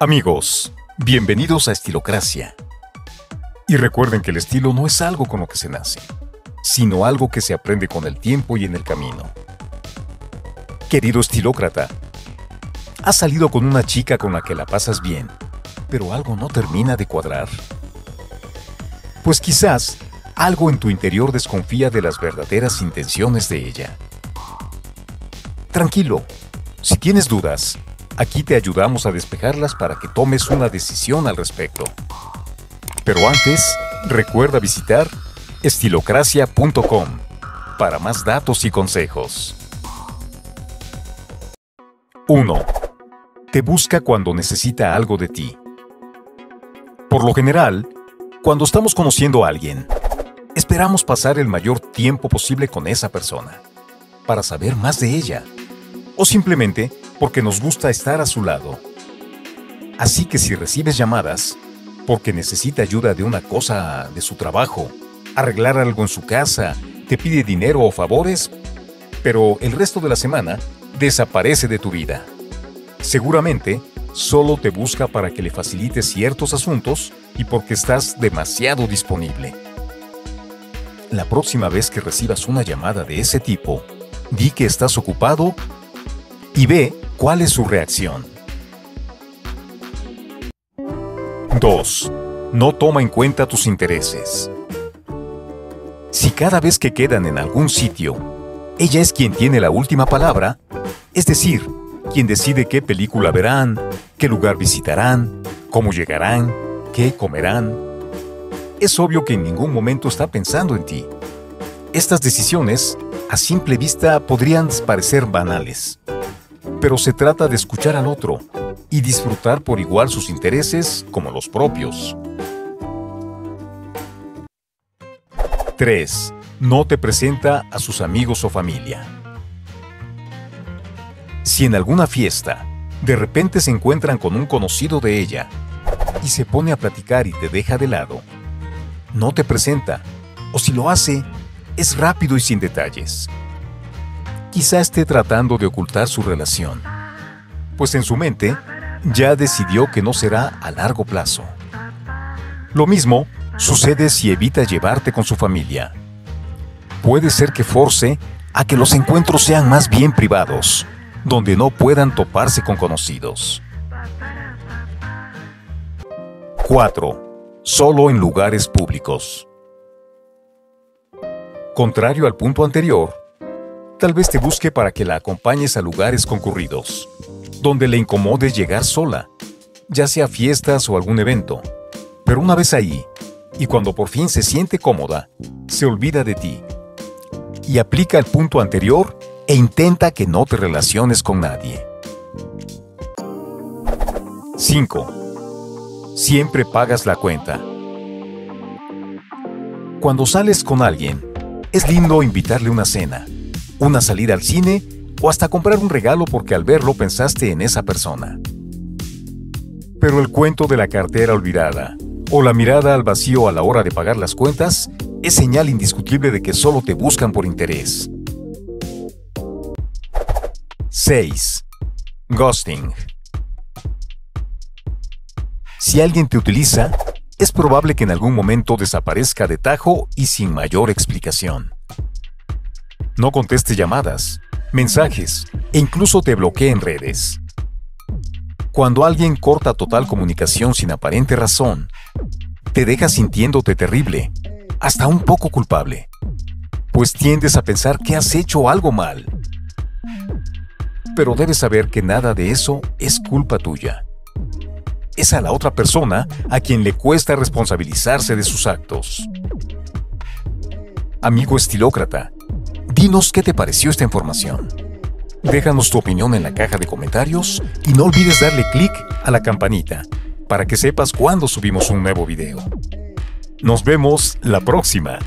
Amigos, bienvenidos a Estilocracia. Y recuerden que el estilo no es algo con lo que se nace, sino algo que se aprende con el tiempo y en el camino. Querido estilócrata, has salido con una chica con la que la pasas bien, pero algo no termina de cuadrar. Pues quizás algo en tu interior desconfía de las verdaderas intenciones de ella. Tranquilo, si tienes dudas, aquí te ayudamos a despejarlas para que tomes una decisión al respecto. Pero antes, recuerda visitar Estilocracia.com para más datos y consejos. 1. Te busca cuando necesita algo de ti. Por lo general, cuando estamos conociendo a alguien, esperamos pasar el mayor tiempo posible con esa persona, para saber más de ella, o simplemente porque nos gusta estar a su lado. Así que si recibes llamadas porque necesita ayuda de una cosa de su trabajo, arreglar algo en su casa, te pide dinero o favores, pero el resto de la semana desaparece de tu vida, seguramente solo te busca para que le facilites ciertos asuntos y porque estás demasiado disponible. La próxima vez que recibas una llamada de ese tipo, di que estás ocupado y ve cuál es su reacción. 2. No toma en cuenta tus intereses. Si cada vez que quedan en algún sitio, ella es quien tiene la última palabra, es decir, quien decide qué película verán, qué lugar visitarán, cómo llegarán, qué comerán, es obvio que en ningún momento está pensando en ti. Estas decisiones, a simple vista, podrían parecer banales. Pero se trata de escuchar al otro y disfrutar por igual sus intereses como los propios. 3. No te presenta a sus amigos o familia. Si en alguna fiesta, de repente se encuentran con un conocido de ella y se pone a platicar y te deja de lado, no te presenta, o si lo hace, es rápido y sin detalles. Quizá esté tratando de ocultar su relación, pues en su mente ya decidió que no será a largo plazo. Lo mismo sucede si evita llevarte con su familia. Puede ser que force a que los encuentros sean más bien privados, donde no puedan toparse con conocidos. 4. Solo en lugares públicos. Contrario al punto anterior, tal vez te busque para que la acompañes a lugares concurridos, donde le incomode llegar sola, ya sea fiestas o algún evento. Pero una vez ahí, y cuando por fin se siente cómoda, se olvida de ti. Y aplica el punto anterior e intenta que no te relaciones con nadie. 5. Siempre pagas la cuenta. Cuando sales con alguien, es lindo invitarle una cena, una salida al cine o hasta comprar un regalo porque al verlo pensaste en esa persona. Pero el cuento de la cartera olvidada o la mirada al vacío a la hora de pagar las cuentas es señal indiscutible de que solo te buscan por interés. 6. Ghosting. Si alguien te utiliza, es probable que en algún momento desaparezca de tajo y sin mayor explicación. No conteste llamadas, mensajes e incluso te bloquee en redes. Cuando alguien corta total comunicación sin aparente razón, te deja sintiéndote terrible, hasta un poco culpable, pues tiendes a pensar que has hecho algo mal. Pero debes saber que nada de eso es culpa tuya. Es a la otra persona a quien le cuesta responsabilizarse de sus actos. Amigo estilócrata, dinos qué te pareció esta información. Déjanos tu opinión en la caja de comentarios y no olvides darle clic a la campanita para que sepas cuando subimos un nuevo video. Nos vemos la próxima.